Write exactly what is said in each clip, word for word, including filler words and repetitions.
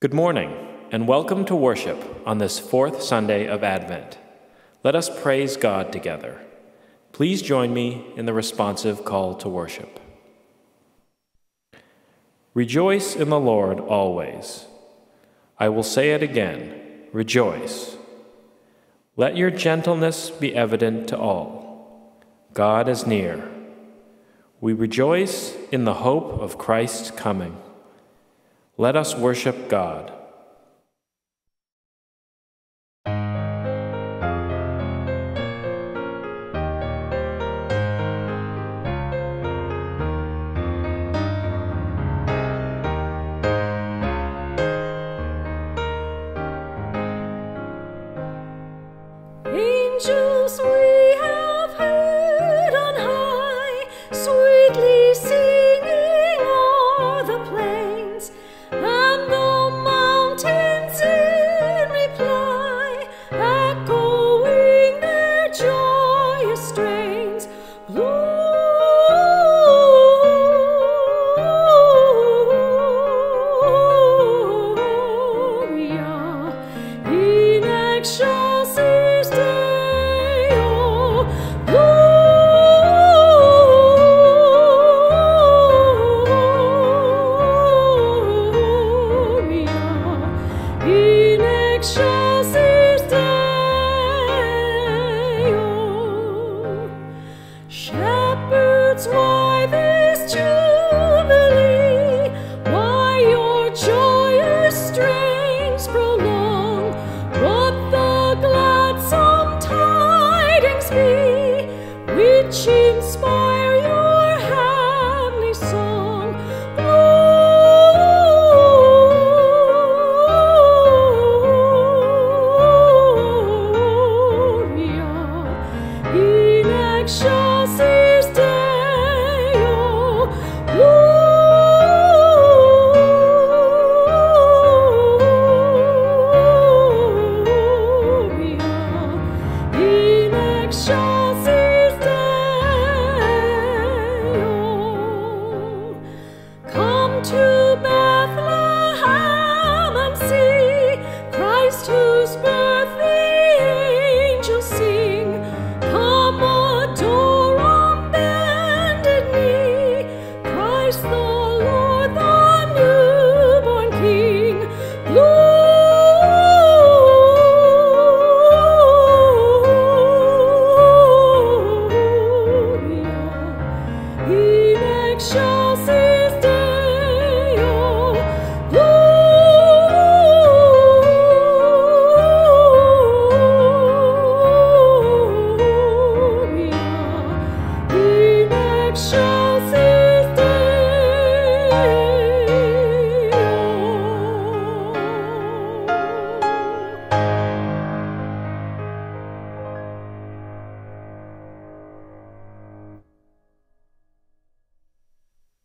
Good morning, and welcome to worship on this fourth Sunday of Advent. Let us praise God together. Please join me in the responsive call to worship. Rejoice in the Lord always. I will say it again, rejoice. Let your gentleness be evident to all. God is near. We rejoice in the hope of Christ's coming. Let us worship God. Angels we have heard on high, sweetly singing o'er the plains.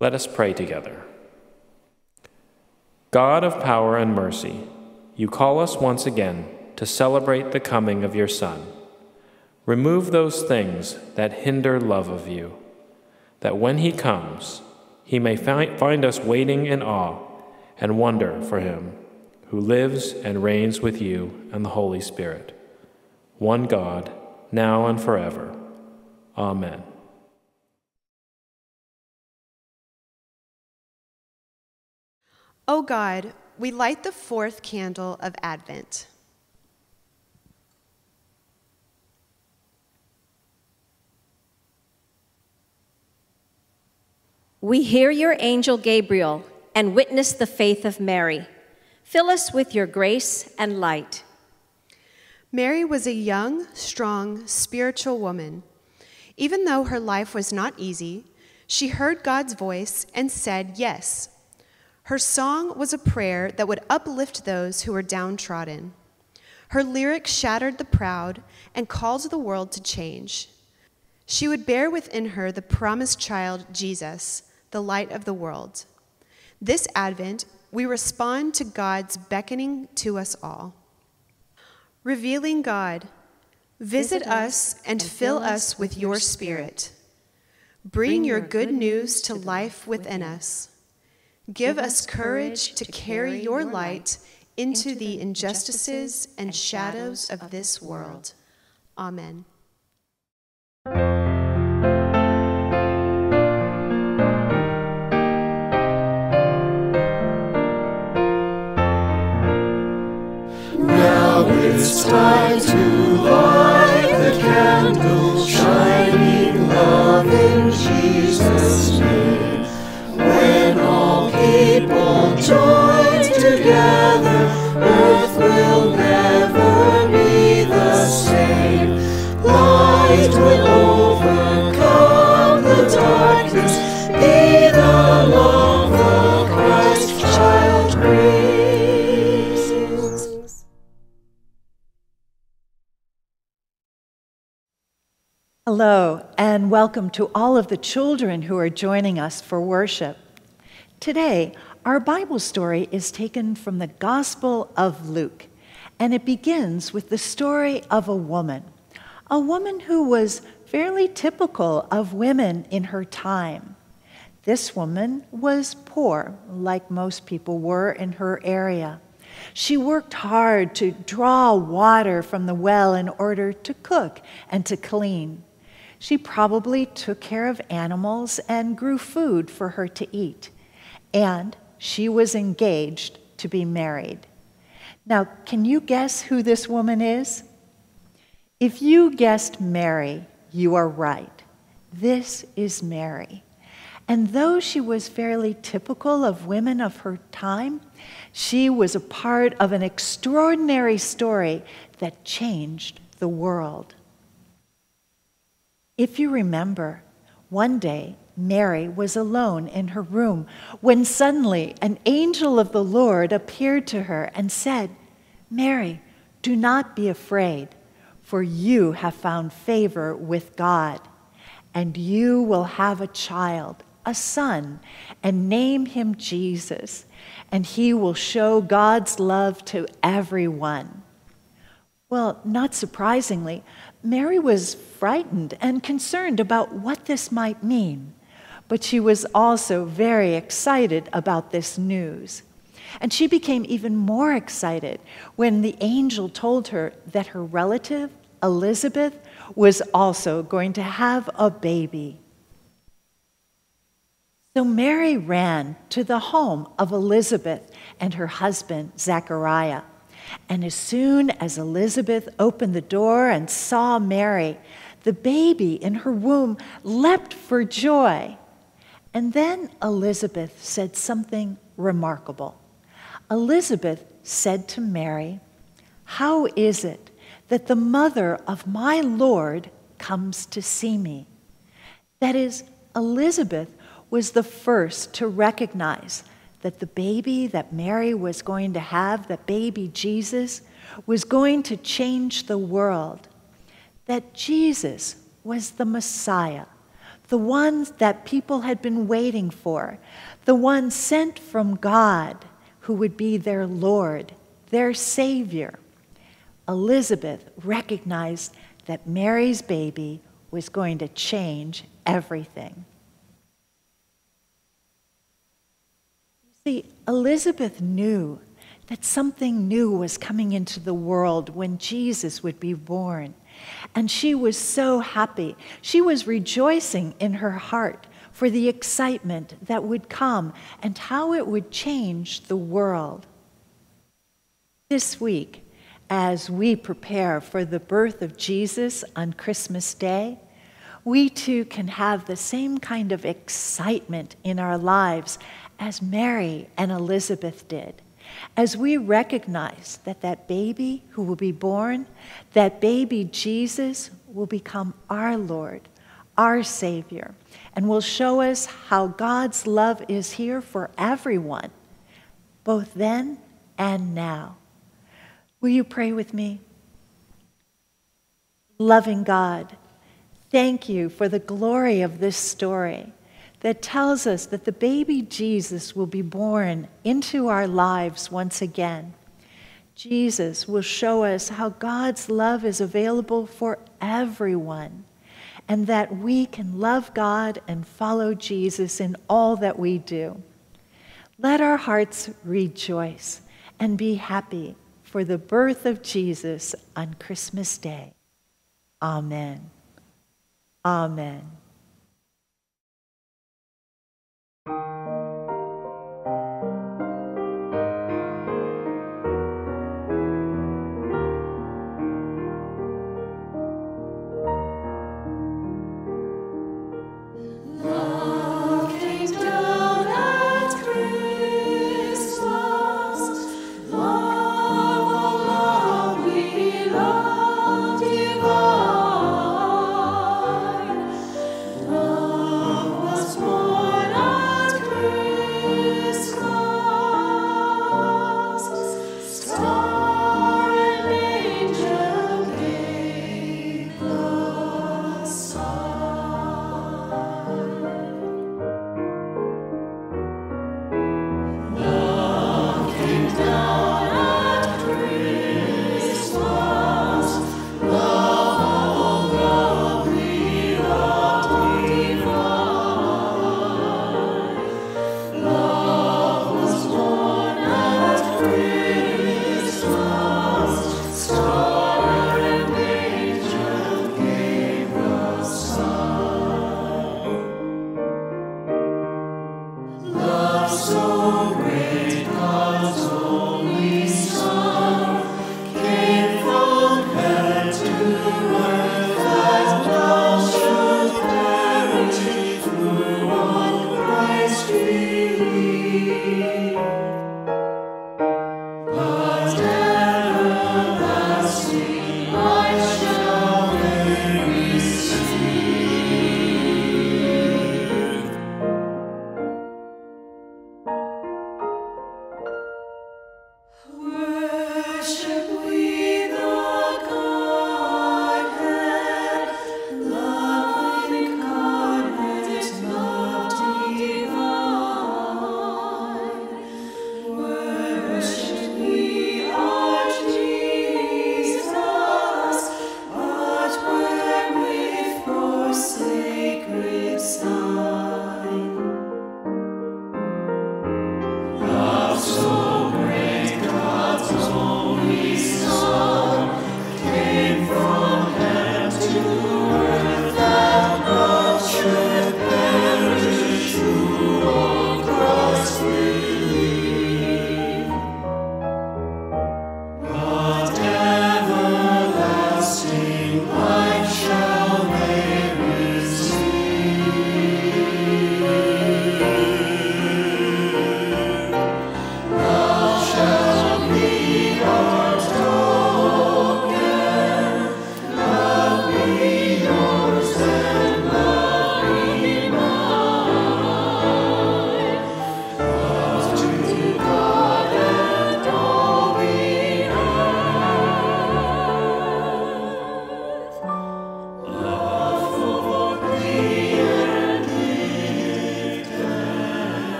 Let us pray together. God of power and mercy, you call us once again to celebrate the coming of your Son. Remove those things that hinder love of you, that when he comes, he may fi- find us waiting in awe and wonder for him who lives and reigns with you and the Holy Spirit, one God, now and forever. Amen. O God, we light the fourth candle of Advent. We hear your angel Gabriel and witness the faith of Mary. Fill us with your grace and light. Mary was a young, strong, spiritual woman. Even though her life was not easy, she heard God's voice and said yes. Her song was a prayer that would uplift those who were downtrodden. Her lyrics shattered the proud and called the world to change. She would bear within her the promised child, Jesus, the light of the world. This Advent, we respond to God's beckoning to us all. Revealing God, visit, visit us and, and fill us with your Spirit. Bring your good news to life within us. Give us courage to carry your light into the injustices and shadows of this world. Amen. Now it's time to light the candle, shining love in Jesus' name. When all people join together, earth will never be the same. Light will overcome the darkness, be the love the Christ child brings. Hello, and welcome to all of the children who are joining us for worship. Today, our Bible story is taken from the Gospel of Luke, and it begins with the story of a woman, a woman who was fairly typical of women in her time. This woman was poor, like most people were in her area. She worked hard to draw water from the well in order to cook and to clean. She probably took care of animals and grew food for her to eat. And she was engaged to be married. Now, can you guess who this woman is? If you guessed Mary, you are right. This is Mary. And though she was fairly typical of women of her time, she was a part of an extraordinary story that changed the world. If you remember, one day, Mary was alone in her room when suddenly an angel of the Lord appeared to her and said, "Mary, do not be afraid, for you have found favor with God, and you will have a child, a son, and name him Jesus, and he will show God's love to everyone." Well, not surprisingly, Mary was frightened and concerned about what this might mean. But she was also very excited about this news. And she became even more excited when the angel told her that her relative, Elizabeth, was also going to have a baby. So Mary ran to the home of Elizabeth and her husband, Zechariah. And as soon as Elizabeth opened the door and saw Mary, the baby in her womb leapt for joy. And then Elizabeth said something remarkable. Elizabeth said to Mary, "How is it that the mother of my Lord comes to see me?" That is, Elizabeth was the first to recognize that the baby that Mary was going to have, that baby Jesus, was going to change the world. That Jesus was the Messiah, the one that people had been waiting for, the one sent from God who would be their Lord, their Savior. Elizabeth recognized that Mary's baby was going to change everything. See, Elizabeth knew that something new was coming into the world when Jesus would be born. And she was so happy. She was rejoicing in her heart for the excitement that would come and how it would change the world. This week, as we prepare for the birth of Jesus on Christmas Day, we too can have the same kind of excitement in our lives as Mary and Elizabeth did. As we recognize that that baby who will be born, that baby Jesus, will become our Lord, our Savior, and will show us how God's love is here for everyone, both then and now. Will you pray with me? Loving God, thank you for the glory of this story that tells us that the baby Jesus will be born into our lives once again. Jesus will show us how God's love is available for everyone, and that we can love God and follow Jesus in all that we do. Let our hearts rejoice and be happy for the birth of Jesus on Christmas Day. Amen. Amen.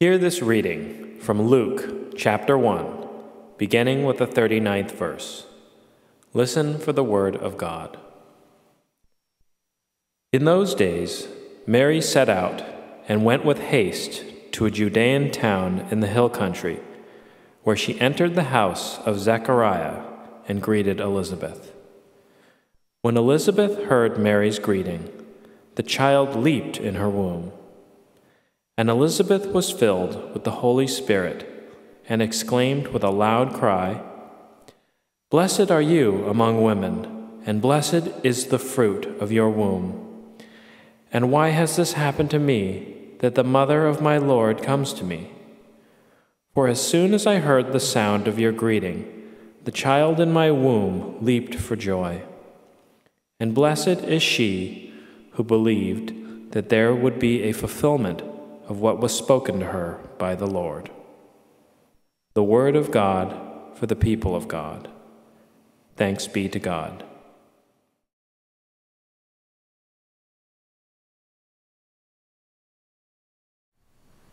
Hear this reading from Luke chapter one, beginning with the thirty-ninth verse. Listen for the word of God. In those days, Mary set out and went with haste to a Judean town in the hill country, where she entered the house of Zechariah and greeted Elizabeth. When Elizabeth heard Mary's greeting, the child leaped in her womb. And Elizabeth was filled with the Holy Spirit and exclaimed with a loud cry, "Blessed are you among women, and blessed is the fruit of your womb. And why has this happened to me, that the mother of my Lord comes to me? For as soon as I heard the sound of your greeting, the child in my womb leaped for joy. And blessed is she who believed that there would be a fulfillment of what was spoken to her by the Lord. The word of God for the people of God. Thanks be to God.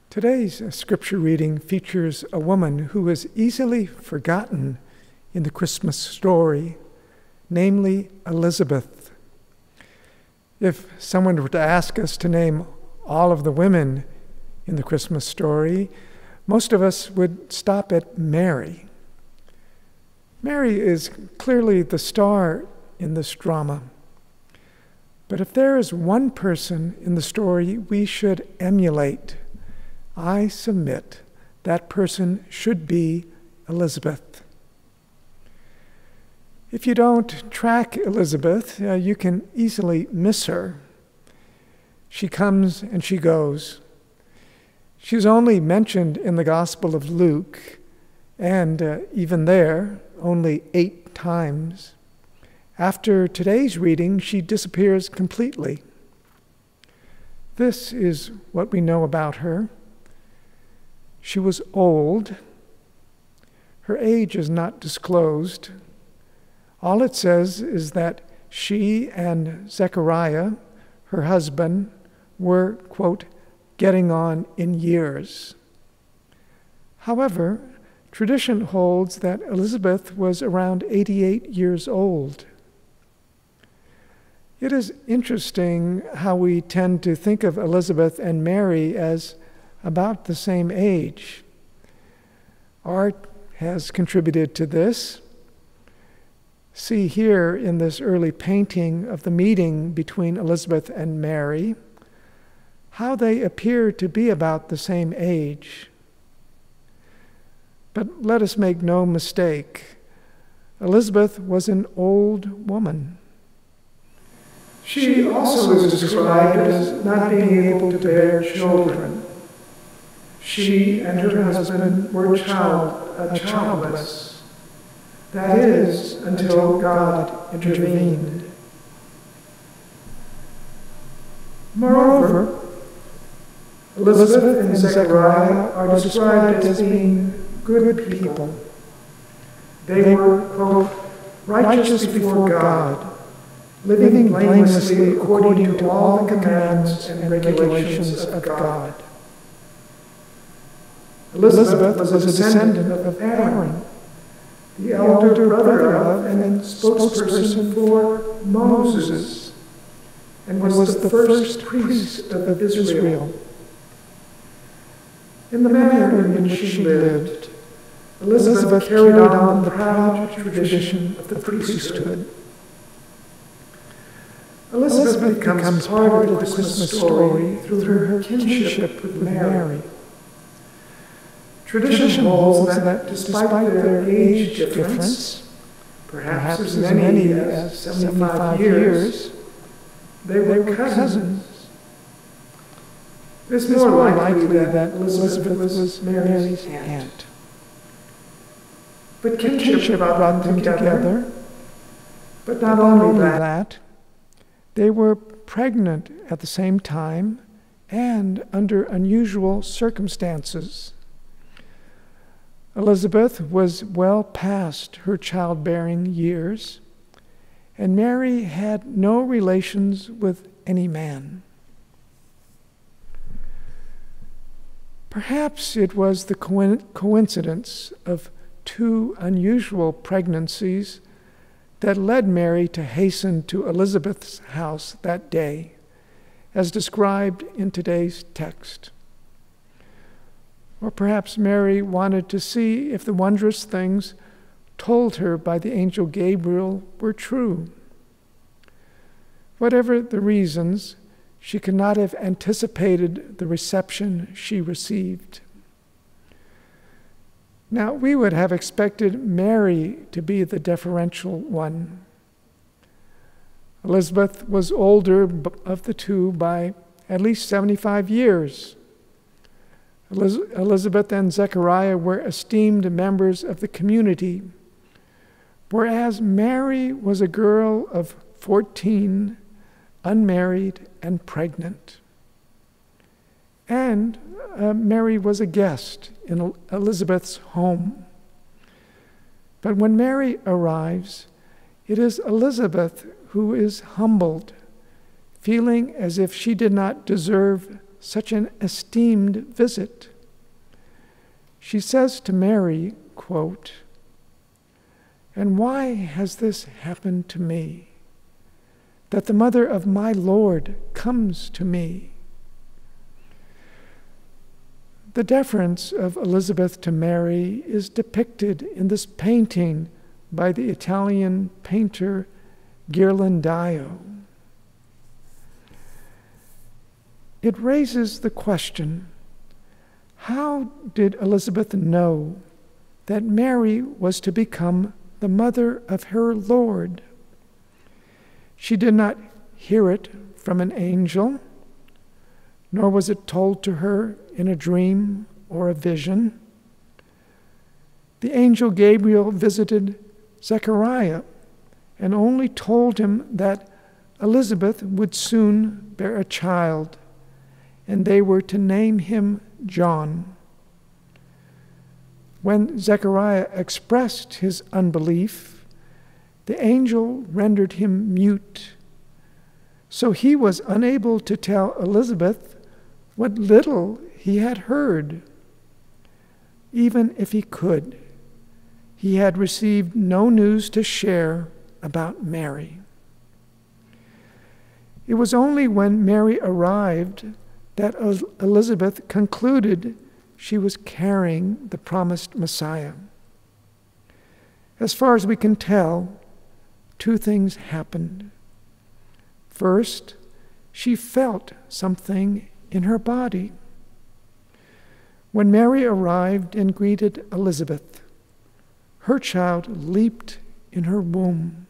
Today's scripture reading features a woman who is easily forgotten in the Christmas story, namely Elizabeth. If someone were to ask us to name all of the women in the Christmas story, most of us would stop at Mary. Mary is clearly the star in this drama. But if there is one person in the story we should emulate, I submit that person should be Elizabeth. If you don't track Elizabeth, uh, you can easily miss her. She comes and she goes. She's only mentioned in the Gospel of Luke, and uh, even there, only eight times. After today's reading, she disappears completely. This is what we know about her. She was old. Her age is not disclosed. All it says is that she and Zechariah, her husband, were, quote, getting on in years. However, tradition holds that Elizabeth was around eighty-eight years old. It is interesting how we tend to think of Elizabeth and Mary as about the same age. Art has contributed to this. See here in this early painting of the meeting between Elizabeth and Mary, how they appear to be about the same age. But let us make no mistake, Elizabeth was an old woman. She also is described as not being able to bear children. She and her husband were child, uh, childless, that is, until God intervened. Moreover, Elizabeth and Zechariah are described as being good people. They were, quote, righteous before God, living blamelessly according to all the commands and regulations of God. Elizabeth was a descendant of Aaron, the elder brother of and spokesperson for Moses, and was the first priest of Israel. In the manner in which she lived, Elizabeth carried on the proud tradition of the priesthood. Elizabeth becomes part of the Christmas story through her kinship with Mary. Tradition holds that, despite their age difference, perhaps as many as seventy-five years, they were cousins. It is more likely that Elizabeth was Mary's aunt. But kinship brought them together. But not only that, they were pregnant at the same time and under unusual circumstances. Elizabeth was well past her childbearing years, and Mary had no relations with any man. Perhaps it was the coincidence of two unusual pregnancies that led Mary to hasten to Elizabeth's house that day, as described in today's text. Or perhaps Mary wanted to see if the wondrous things told her by the angel Gabriel were true. Whatever the reasons, she could not have anticipated the reception she received. Now, we would have expected Mary to be the deferential one. Elizabeth was older of the two by at least seventy-five years. Elizabeth and Zechariah were esteemed members of the community, whereas Mary was a girl of fourteen, unmarried and pregnant. And uh, Mary was a guest in Elizabeth's home. But when Mary arrives, it is Elizabeth who is humbled, feeling as if she did not deserve such an esteemed visit. She says to Mary, quote, "And why has this happened to me, that the mother of my Lord comes to me?" The deference of Elizabeth to Mary is depicted in this painting by the Italian painter Ghirlandaio. It raises the question, how did Elizabeth know that Mary was to become the mother of her Lord? She did not hear it from an angel, nor was it told to her in a dream or a vision. The angel Gabriel visited Zechariah and only told him that Elizabeth would soon bear a child, and they were to name him John. When Zechariah expressed his unbelief, the angel rendered him mute. So he was unable to tell Elizabeth what little he had heard. Even if he could, he had received no news to share about Mary. It was only when Mary arrived that Elizabeth concluded she was carrying the promised Messiah. As far as we can tell, two things happened. First, she felt something in her body. When Mary arrived and greeted Elizabeth, her child leaped in her womb.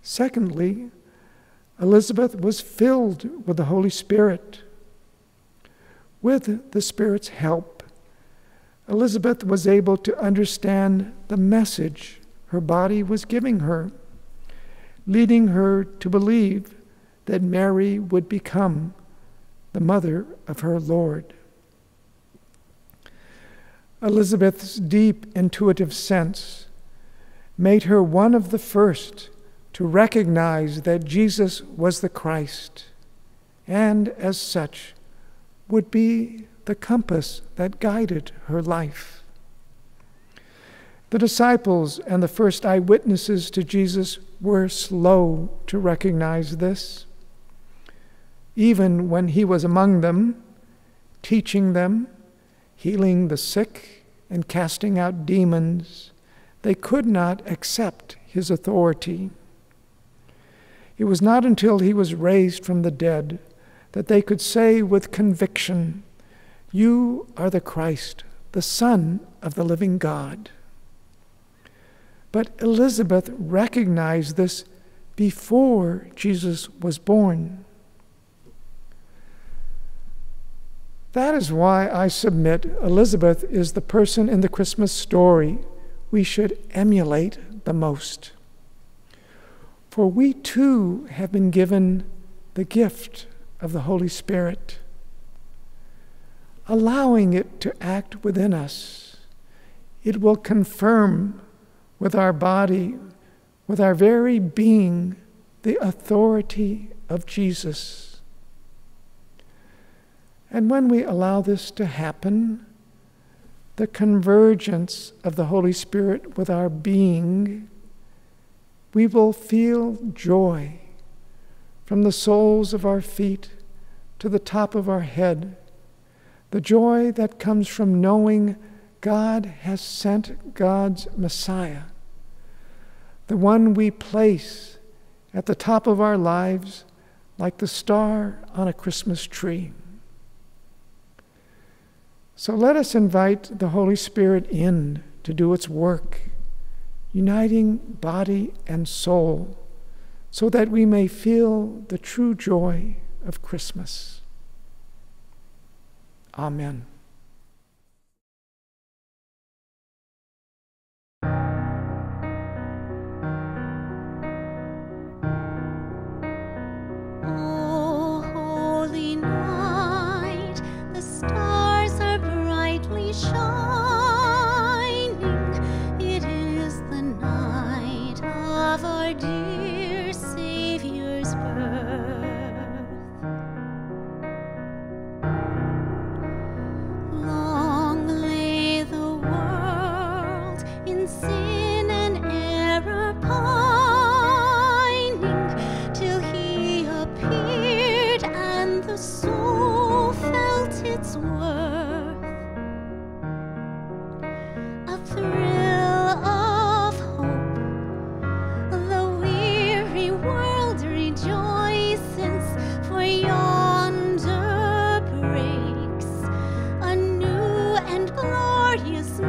Secondly, Elizabeth was filled with the Holy Spirit. With the Spirit's help, Elizabeth was able to understand the message her body was giving her, leading her to believe that Mary would become the mother of her Lord. Elizabeth's deep intuitive sense made her one of the first to recognize that Jesus was the Christ, and as such would be the compass that guided her life. The disciples and the first eyewitnesses to Jesus were slow to recognize this. Even when he was among them, teaching them, healing the sick, and casting out demons, they could not accept his authority. It was not until he was raised from the dead that they could say with conviction, "You are the Christ, the Son of the living God." But Elizabeth recognized this before Jesus was born. That is why I submit Elizabeth is the person in the Christmas story we should emulate the most. For we too have been given the gift of the Holy Spirit, allowing it to act within us. It will confirm with our body, with our very being, the authority of Jesus. And when we allow this to happen, the convergence of the Holy Spirit with our being, we will feel joy from the soles of our feet to the top of our head, the joy that comes from knowing God has sent God's Messiah, the one we place at the top of our lives like the star on a Christmas tree. So let us invite the Holy Spirit in to do its work, uniting body and soul, so that we may feel the true joy of Christmas. Amen. Oh, holy night. Holy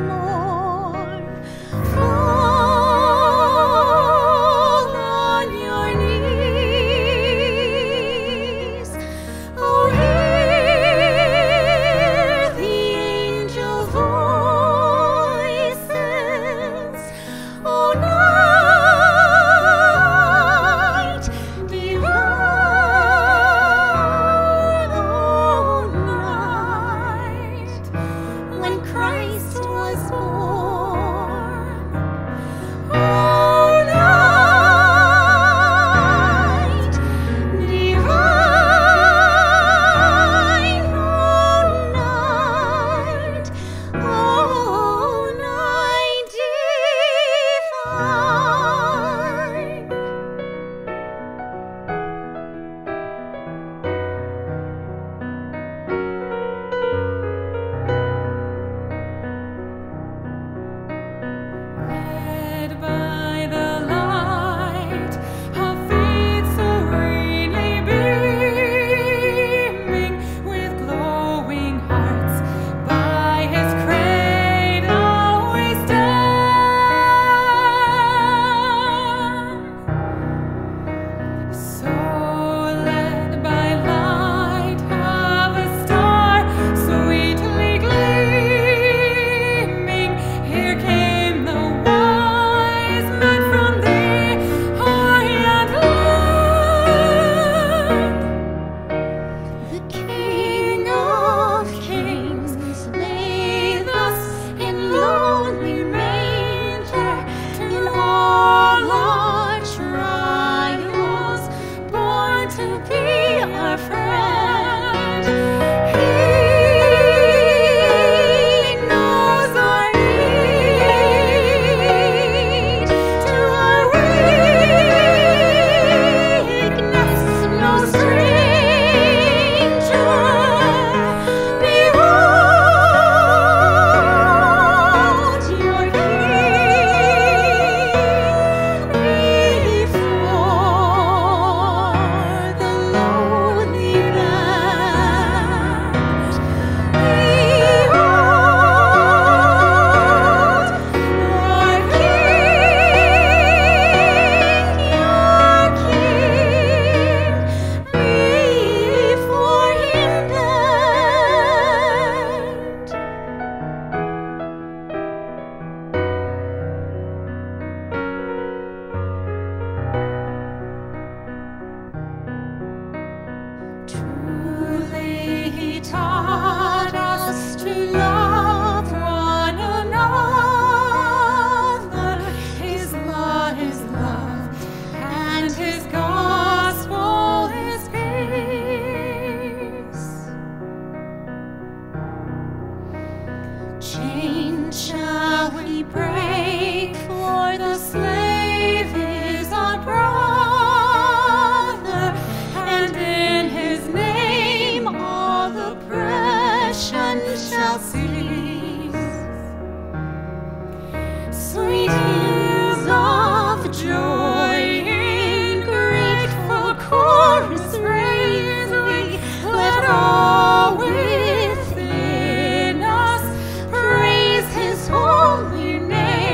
name.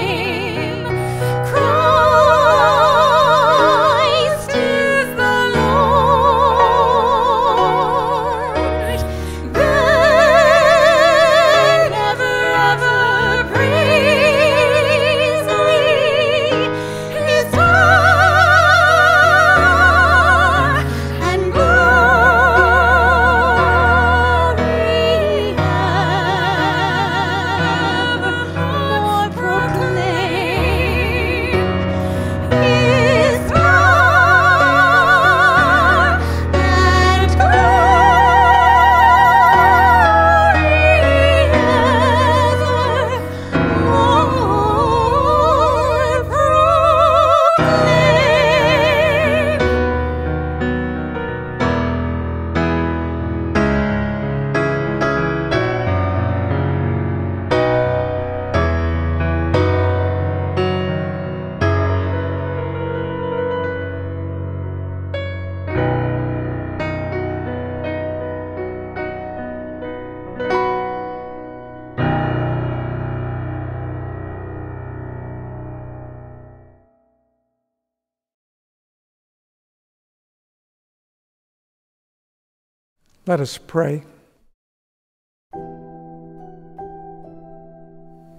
Let us pray.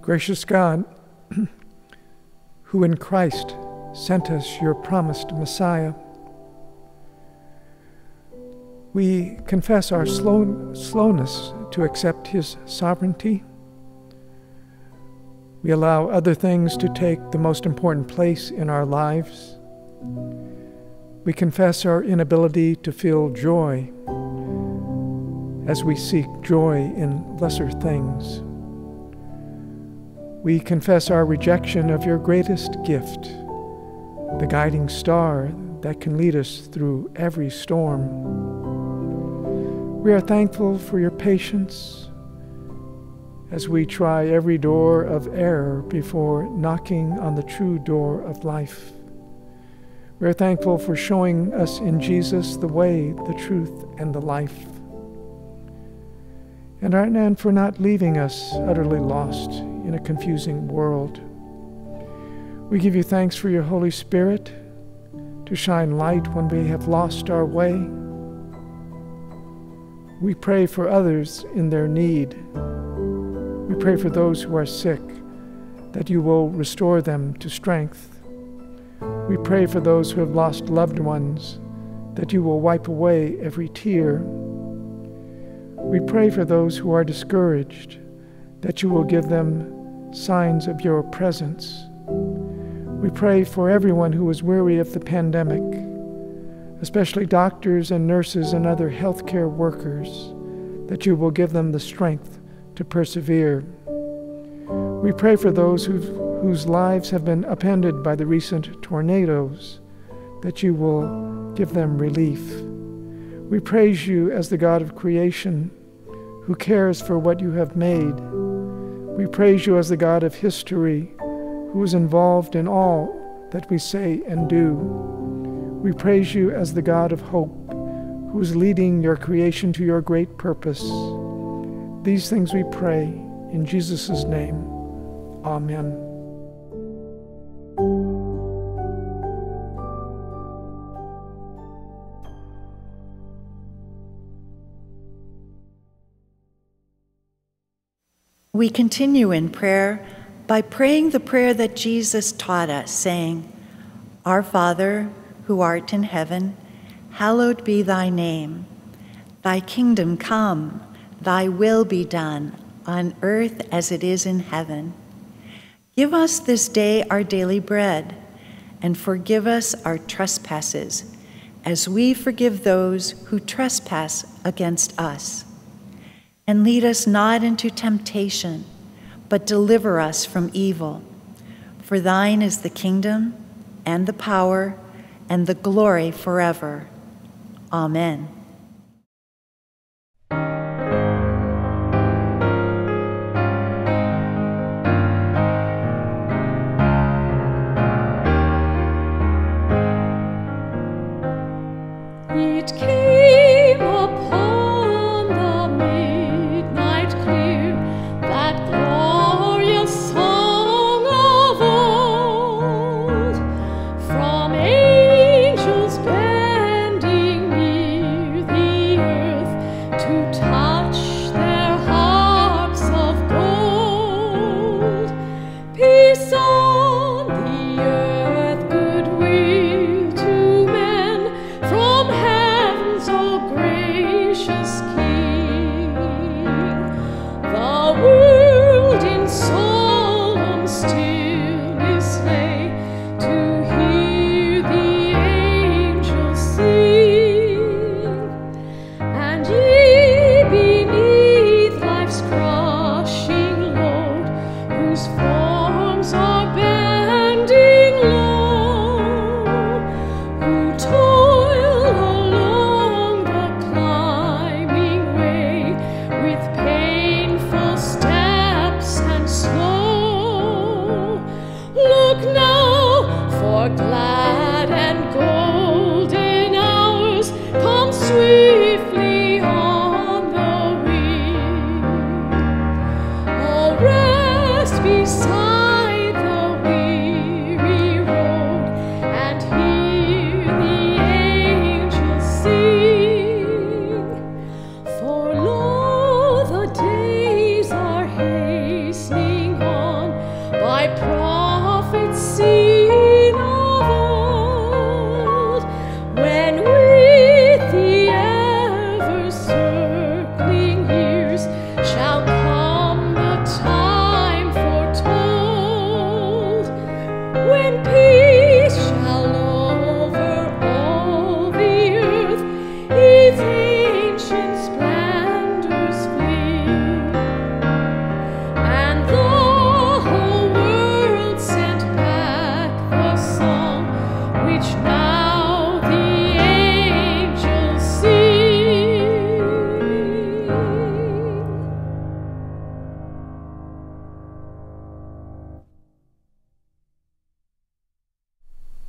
Gracious God, who in Christ sent us your promised Messiah, we confess our slow, slowness to accept his sovereignty. We allow other things to take the most important place in our lives. We confess our inability to feel joy as we seek joy in lesser things. We confess our rejection of your greatest gift, the guiding star that can lead us through every storm. We are thankful for your patience as we try every door of error before knocking on the true door of life. We are thankful for showing us in Jesus the way, the truth, and the life. And, our, and for not leaving us utterly lost in a confusing world. We give you thanks for your Holy Spirit to shine light when we have lost our way. We pray for others in their need. We pray for those who are sick, that you will restore them to strength. We pray for those who have lost loved ones, that you will wipe away every tear. We pray for those who are discouraged, that you will give them signs of your presence. We pray for everyone who is weary of the pandemic, especially doctors and nurses and other healthcare workers, that you will give them the strength to persevere. We pray for those who've, whose lives have been upended by the recent tornadoes, that you will give them relief. We praise you as the God of creation, who cares for what you have made. We praise you as the God of history, who is involved in all that we say and do. We praise you as the God of hope, who is leading your creation to your great purpose. These things we pray in Jesus' name. Amen. We continue in prayer by praying the prayer that Jesus taught us, saying, Our Father, who art in heaven, hallowed be thy name. Thy kingdom come, thy will be done, on earth as it is in heaven. Give us this day our daily bread, and forgive us our trespasses, as we forgive those who trespass against us. And lead us not into temptation, but deliver us from evil. For thine is the kingdom, and the power, and the glory forever. Amen.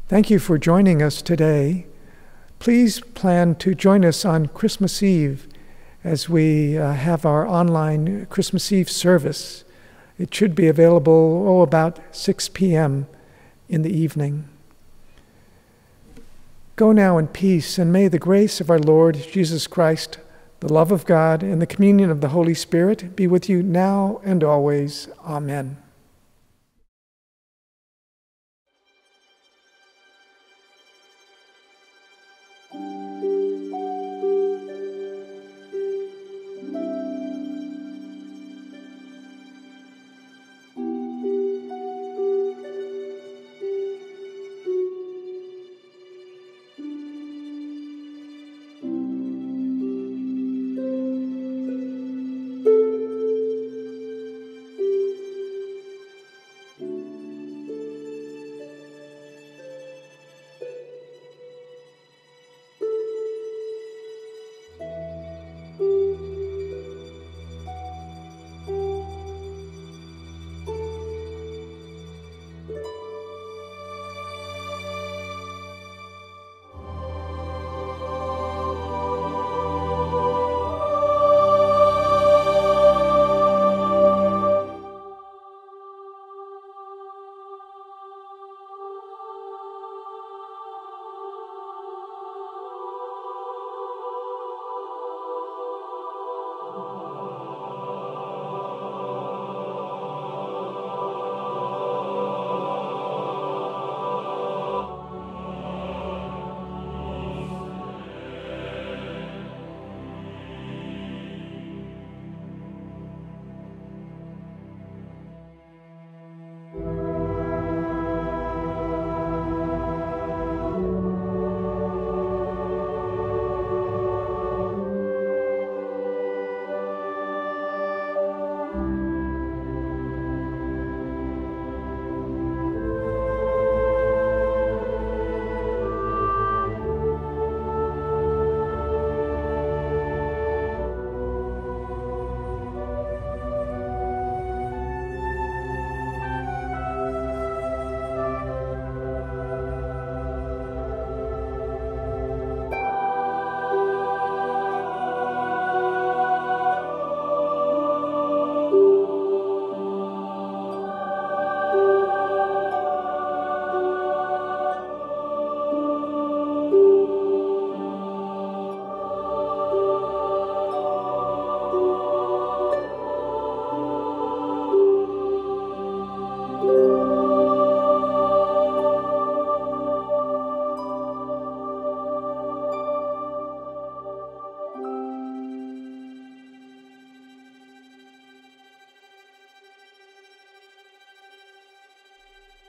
Thank you for joining us today. Please plan to join us on Christmas Eve as we uh, have our online Christmas Eve service. It should be available, oh, about six p m in the evening. Go now in peace, and may the grace of our Lord Jesus Christ, the love of God, and the communion of the Holy Spirit be with you now and always. Amen.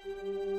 Thank you.